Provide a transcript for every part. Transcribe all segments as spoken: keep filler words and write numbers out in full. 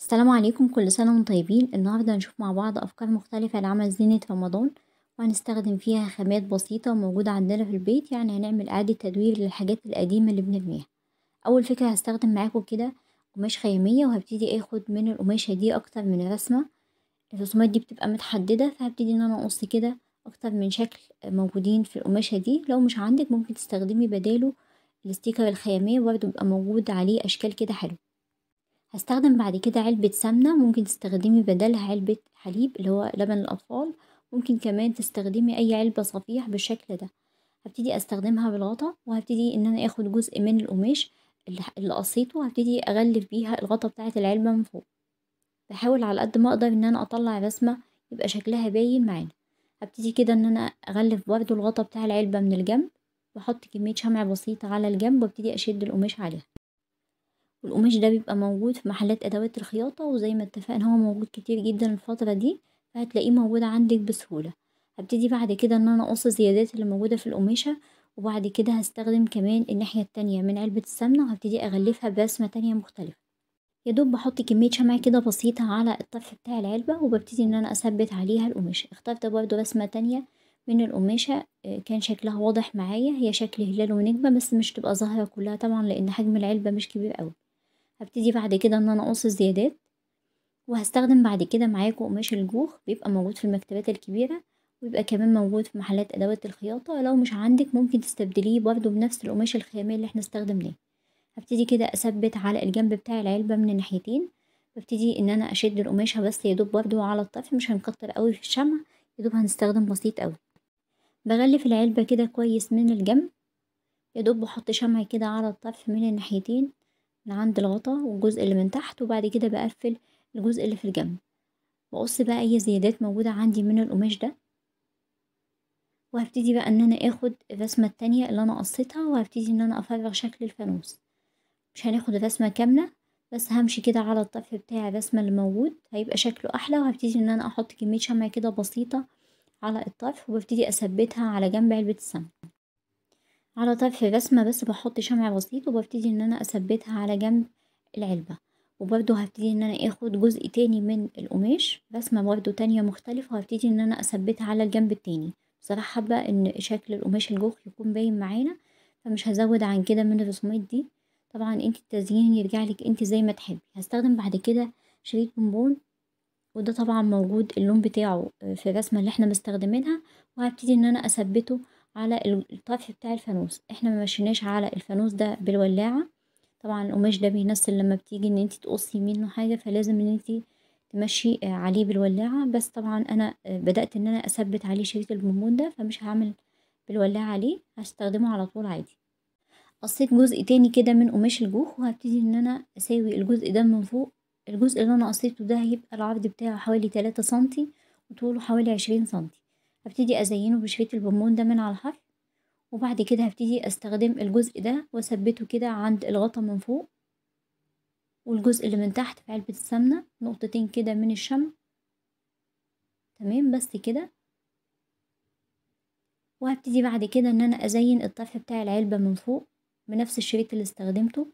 السلام عليكم، كل سنة وانتم طيبين. النهاردة هنشوف مع بعض أفكار مختلفة لعمل زينة رمضان، وهنستخدم فيها خامات بسيطة وموجودة عندنا في البيت. يعني هنعمل إعادة تدوير للحاجات القديمة اللي بنرميها. أول فكرة هستخدم معاكم كده قماش خيامية، وهبتدي آخد من القماشة دي أكتر من الرسمة. الرسومات دي بتبقى متحددة، فهبتدي إن أنا أقص كده أكتر من شكل موجودين في القماشة دي. لو مش عندك ممكن تستخدمي بداله الاستيكر الخيامية، برضه بيبقى موجود عليه أشكال كده حلوة. هستخدم بعد كده علبة سمنة، ممكن تستخدمي بدلها علبة حليب اللي هو لبن الأطفال، ممكن كمان تستخدمي أي علبة صفيح بالشكل ده. هبتدي أستخدمها بالغطا، وهبتدي إن أنا آخد جزء من القماش اللي قصيته، هبتدي أغلف بيها الغطا بتاعة العلبة من فوق. بحاول على قد ما أقدر إن أنا أطلع رسمة يبقى شكلها باين معانا. هبتدي كده إن أنا أغلف برضو الغطا بتاع العلبة من الجنب، وأحط كمية شمع بسيطة على الجنب، وأبتدي أشد القماش عليها. والقماش ده بيبقى موجود في محلات ادوات الخياطه، وزي ما اتفقنا هو موجود كتير جدا الفتره دي، فهتلاقيه موجود عندك بسهوله. هبتدي بعد كده ان انا اقص الزيادات اللي موجوده في القماشه، وبعد كده هستخدم كمان الناحيه التانية من علبه السمنه، وهبتدي اغلفها برسمه تانية مختلفه. يا دوب بحط كميه شمع كده بسيطه على الطرف بتاع العلبه، وببتدي ان انا اثبت عليها القماشه. اخترت برضو رسمه تانية من القماشه كان شكلها واضح معايا، هي شكل هلال ونجمه، بس مش تبقى ظاهره كلها طبعا لان حجم العلبه مش كبير قوي. هبتدي بعد كده ان انا اقص الزيادات، وهستخدم بعد كده معاكم قماش الجوخ، بيبقى موجود في المكتبات الكبيره، ويبقى كمان موجود في محلات ادوات الخياطه. لو مش عندك ممكن تستبدليه برضو بنفس القماش الخيامي اللي احنا استخدمناه. هبتدي كده اثبت على الجنب بتاع العلبه من الناحيتين، ببتدي ان انا اشد القماشه بس يدوب برضو على الطرف، مش هنكتر قوي في الشمع، يدوب هنستخدم بسيط قوي. بغلف العلبه كده كويس من الجنب، يدوب بحط شمع كده على الطرف من الناحيتين من عند الغطا والجزء اللي من تحت، وبعد كده بقفل الجزء اللي في الجنب. بقص بقى اي زيادات موجودة عندي من القماش ده، وهبتدي بقى ان انا اخد الرسمة التانية اللي انا قصيتها، وهبتدي ان انا افرغ شكل الفانوس. مش هناخد الرسمة كاملة، بس همشي كده على الطرف بتاع الرسمة اللي موجود، هيبقى شكله احلى. وهبتدي ان انا احط كمية شمع كده بسيطة على الطرف، وببتدي اثبتها على جنب علبة السمنة. على طرف الرسمة بس بحط شمع بسيط، وببتدي ان انا اثبتها على جنب العلبة. وبرده هبتدي ان انا اخد جزء تاني من القماش، رسمة برده تانية مختلفة، وهبتدي ان انا اثبتها على الجنب التاني. بصراحة حابة ان شكل القماش الجوخ يكون باين معانا، فمش هزود عن كده من الرسومات دي. طبعا انت التزيين يرجعلك انت زي ما تحبي. هستخدم بعد كده شريط بونبون، وده طبعا موجود اللون بتاعه في الرسمة اللي احنا مستخدمينها، وهبتدي ان انا اثبته على الطرف بتاع الفانوس. احنا ما مشيناش على الفانوس ده بالولاعه، طبعا القماش ده بينسل لما بتيجي ان انت تقصي منه حاجه، فلازم ان انت تمشي عليه بالولاعه. بس طبعا انا بدات ان انا اثبت عليه شريط البونبون ده، فمش هعمل بالولاعه عليه، هستخدمه على طول عادي. قصيت جزء تاني كده من قماش الجوخ، وهبتدي ان انا اساوي الجزء ده من فوق. الجزء اللي انا قصيته ده هيبقى العرض بتاعه حوالي تلاتة سنتي، وطوله حوالي عشرين سنتي. هبتدي ازينه بشريط البونبون ده من على الحرف، وبعد كده هبتدي استخدم الجزء ده واثبته كده عند الغطا من فوق، والجزء اللي من تحت في علبة السمنة، نقطتين كده من الشمع، تمام بس كده. وهبتدي بعد كده ان انا ازين الطرف بتاع العلبة من فوق بنفس الشريط اللي استخدمته،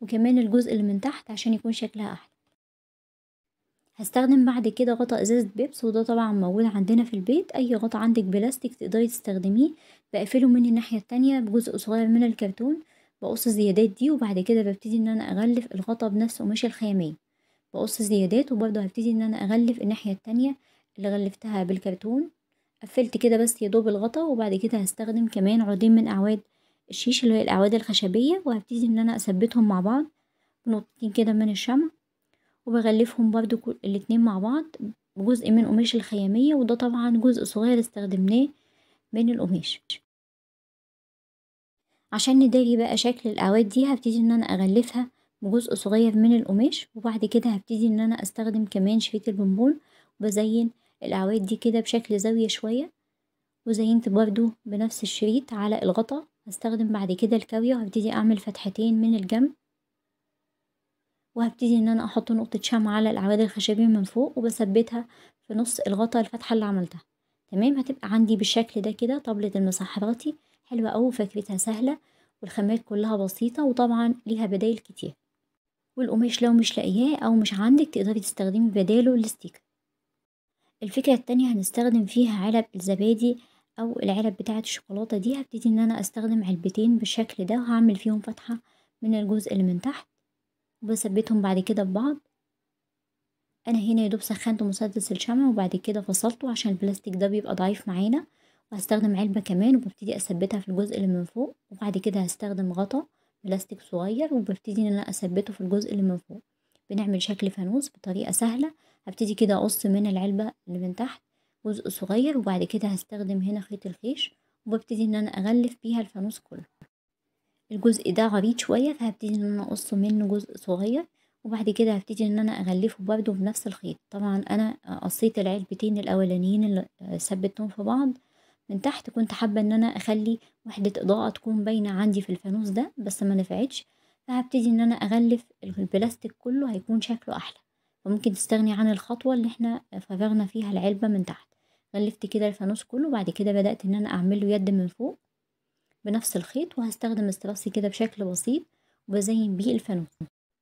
وكمان الجزء اللي من تحت عشان يكون شكلها احلى. هستخدم بعد كده غطا ازازه بيبس، وده طبعا موجود عندنا في البيت، اي غطا عندك بلاستيك تقدري تستخدميه. بقفله من الناحيه التانية بجزء صغير من الكرتون، بقص الزيادات دي، وبعد كده ببتدي ان انا اغلف الغطا بنفس قماش الخياميه. بقص الزيادات، وبرده هبتدي ان انا اغلف الناحيه التانية اللي غلفتها بالكرتون. قفلت كده بس يدوب الغطا، وبعد كده هستخدم كمان عودين من اعواد الشيش اللي هي الاعواد الخشبيه، وهبتدي ان انا اثبتهم مع بعض بنقطتين كده من الشمع، وبغلفهم برضو الاتنين مع بعض بجزء من قماش الخيامية، وده طبعا جزء صغير استخدمناه من القماش. عشان نداري بقى شكل الاعواد دي، هبتدي ان انا اغلفها بجزء صغير من القماش، وبعد كده هبتدي ان انا استخدم كمان شريط البونبون، وبزين الاعواد دي كده بشكل زاوية شوية. وزينت برضو بنفس الشريط على الغطا. هستخدم بعد كده الكاوية، وهبتدي اعمل فتحتين من الجنب، وهبتدي ان انا احط نقطه شمع على الاعواد الخشبيه من فوق، وبثبتها في نص الغطا الفتحه اللي عملتها. تمام، هتبقى عندي بالشكل ده كده طبله المسحراتي حلوه قوي، فكرتها سهله والخامات كلها بسيطه، وطبعا ليها بدايل كتير. والقماش لو مش لاقياه او مش عندك تقدري تستخدمي بداله الاستيكة. الفكرة التانية هنستخدم فيها علب الزبادي او العلب بتاعة الشوكولاتة دي. هبتدي ان انا استخدم علبتين بالشكل ده، وهعمل فيهم فتحة من الجزء اللي من تحت وبثبتهم بعد كده ببعض. انا هنا يدوب سخنت مسدس الشمع وبعد كده فصلته عشان البلاستيك ده بيبقى ضعيف معانا، وهستخدم علبة كمان وببتدي اثبتها في الجزء اللي من فوق، وبعد كده هستخدم غطا بلاستيك صغير وببتدي ان انا اثبته في الجزء اللي من فوق. بنعمل شكل فانوس بطريقة سهلة. هبتدي كده اقص من العلبة اللي من تحت جزء صغير، وبعد كده هستخدم هنا خيط الخيش وببتدي ان انا اغلف بيها الفانوس كله. الجزء ده عريض شوية فهبتدي ان انا اقص منه جزء صغير، وبعد كده هبتدي ان انا اغلفه برده بنفس الخيط. طبعا انا قصيت العلبتين الاولانيين اللي ثبتهم في بعض من تحت، كنت حابه ان انا اخلي وحده اضاءه تكون باينه عندي في الفانوس ده بس ما نفعتش، فهبتدي ان انا اغلف البلاستيك كله هيكون شكله احلى. فممكن تستغني عن الخطوه اللي احنا فرغنا فيها العلبه من تحت. غلفت كده الفانوس كله، وبعد كده بدات ان انا اعمل له يد من فوق بنفس الخيط، وهستخدم استراسي كده بشكل بسيط وبزين بيه الفانوس.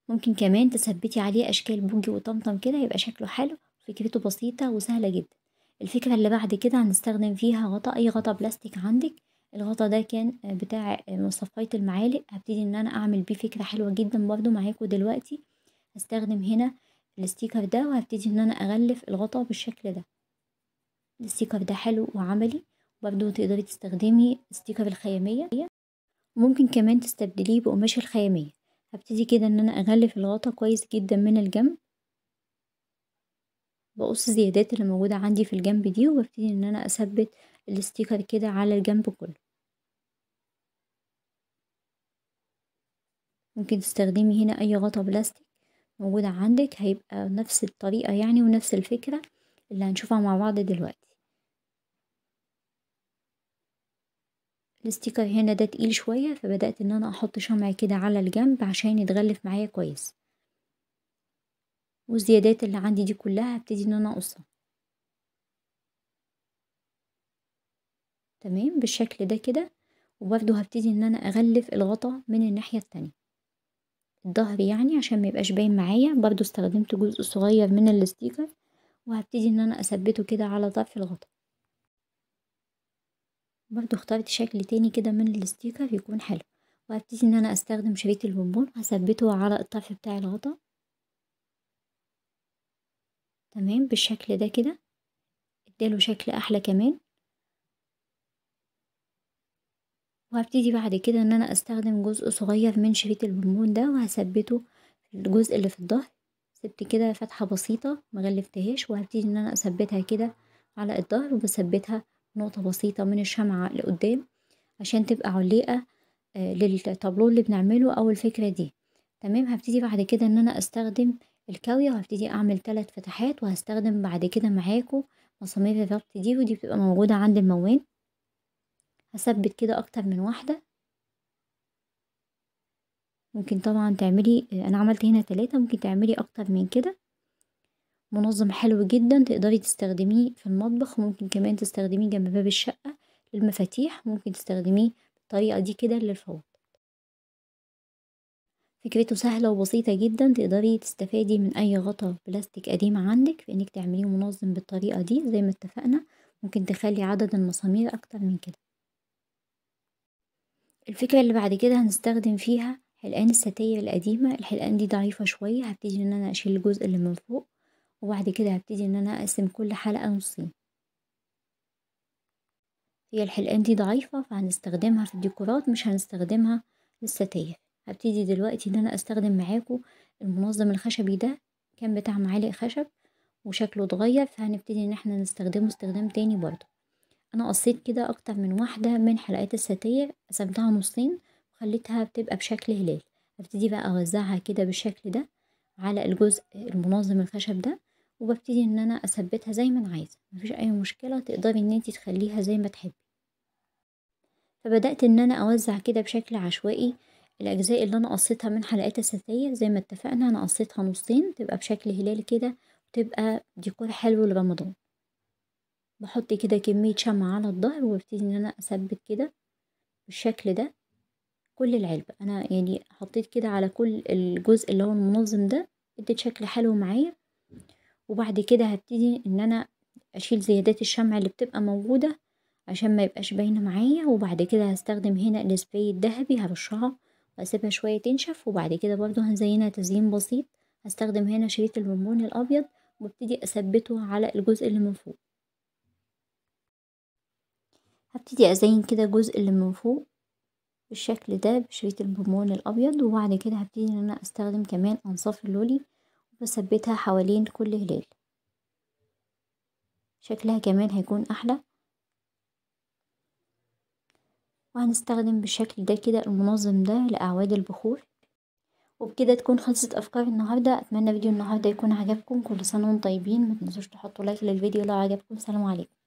ممكن كمان تثبتي عليه اشكال بوجي وطمطم كده، يبقى شكله حلو. فكرته بسيطه وسهله جدا. الفكرة اللي بعد كده هنستخدم فيها غطا، اي غطا بلاستيك عندك. الغطا ده كان بتاع مصفاية المعالق، هبتدي ان انا اعمل بيه فكرة حلوة جدا برضو معاكم دلوقتي. هستخدم هنا الاستيكر ده وهبتدي ان انا اغلف الغطا بالشكل ده. الاستيكر ده حلو وعملي، برضو تقدري تستخدمي استيكر الخيامية، وممكن كمان تستبدليه بقماش الخيامية. هبتدي كده ان انا اغلف الغطا كويس جدا من الجنب، بقص الزيادات اللي موجودة عندي في الجنب دي، وببتدي ان انا اثبت الاستيكر كده على الجنب كله. ممكن تستخدمي هنا اي غطا بلاستيك موجودة عندك، هيبقى نفس الطريقة يعني ونفس الفكرة اللي هنشوفها مع بعض دلوقتي. الاستيكر هنا ده تقيل شوية، فبدأت ان انا احط شمع كده على الجنب عشان يتغلف معايا كويس، والزيادات اللي عندي دي كلها هبتدي ان انا اقصها تمام بالشكل ده كده. وبرده هبتدي ان انا اغلف الغطا من الناحيه التانية الظهر يعني عشان ما يبقاش باين معايا. برده استخدمت جزء صغير من الاستيكر وهبتدي ان انا اثبته كده على طرف الغطا. برده اخترت شكل تاني كده من الاستيكر يكون حلو، وهبتدي ان انا استخدم شريط البونبون هثبته على الطرف بتاع الغطا تمام بالشكل ده كده. اداله شكل احلى كمان. وهبتدي بعد كده ان انا استخدم جزء صغير من شريط البونبون ده وهثبته في الجزء اللي في الظهر. سبت كده فتحة بسيطة مغلفتهاش، وهبتدي ان انا اثبتها كده على الظهر، وبثبتها نقطة بسيطة من الشمعة لقدام عشان تبقى عليقة للطابلو اللي بنعمله او الفكرة دي تمام. هبتدي بعد كده ان انا استخدم الكاوية وهبتدي اعمل ثلاث فتحات، وهستخدم بعد كده معاكم مسامير الربط دي، ودي بتبقى موجودة عند الموان. هثبت كده اكتر من واحدة، ممكن طبعا تعملي، انا عملت هنا ثلاثة، ممكن تعملي اكتر من كده. منظم حلو جدا تقدري تستخدميه في المطبخ، ممكن كمان تستخدميه جنب باب الشقة للمفاتيح، ممكن تستخدميه بالطريقة دي كده للفوط. فكرته سهلة وبسيطة جدا، تقدري تستفادي من اي غطا بلاستيك قديم عندك في انك تعمليه منظم بالطريقة دي زي ما اتفقنا. ممكن تخلي عدد المسامير اكتر من كده. الفكرة اللي بعد كده هنستخدم فيها حلقان الستاير القديمة. الحلقان دي ضعيفة شوية، هبتدي ان انا اشيل الجزء اللي من فوق، وبعد كده هبتدي ان انا اقسم كل حلقة نصين. هي الحلقان دي ضعيفة فهنستخدمها في الديكورات، مش هنستخدمها للستاير. هبتدي دلوقتي ان انا استخدم معاكم المنظم الخشبي ده، كان بتاع معالق خشب وشكله اتغير، فهنبتدي ان احنا نستخدمه استخدام تاني برضه. انا قصيت كده اكتر من واحده من حلقات الستاير، قسمتها نصين وخليتها بتبقى بشكل هلال. هبتدي بقى اوزعها كده بالشكل ده على الجزء المنظم الخشب ده، وببتدي ان انا اثبتها زي ما انا عايزه، مفيش اي مشكله، تقدري ان انتي تخليها زي ما تحبي. فبدات ان انا اوزع كده بشكل عشوائي الاجزاء اللي انا قصيتها من حلقات الستاير زي ما اتفقنا. انا قصيتها نصين تبقى بشكل هلال كده، وتبقى ديكور حلو لرمضان. بحط كده كميه شمع على الظهر، وببتدي ان انا اثبت كده بالشكل ده كل العلبة. انا يعني حطيت كده على كل الجزء اللي هو المنظم ده، اديت شكل حلو معايا. وبعد كده هبتدي ان انا اشيل زيادات الشمع اللي بتبقى موجودة عشان ما يبقاش باينة معايا. وبعد كده هستخدم هنا السبراي الذهبي، هرشها واسيبها شوية تنشف. وبعد كده برضو هنزينها تزيين بسيط، هستخدم هنا شريط البونبون الابيض وابتدي اثبته على الجزء اللي من فوق. هبتدي ازين كده الجزء اللي من فوق بالشكل ده بشريط البونبون الابيض. وبعد كده هبتدي ان انا استخدم كمان انصاف اللولي وبثبتها حوالين كل هلال، شكلها كمان هيكون احلى. وهنستخدم بالشكل ده كده المنظم ده لأعواد البخور. وبكده تكون خلصت افكار النهارده. اتمنى فيديو النهارده يكون عجبكم. كل سنه وانتم طيبين، ما تنسوش تحطوا لايك للفيديو لو عجبكم. سلام عليكم.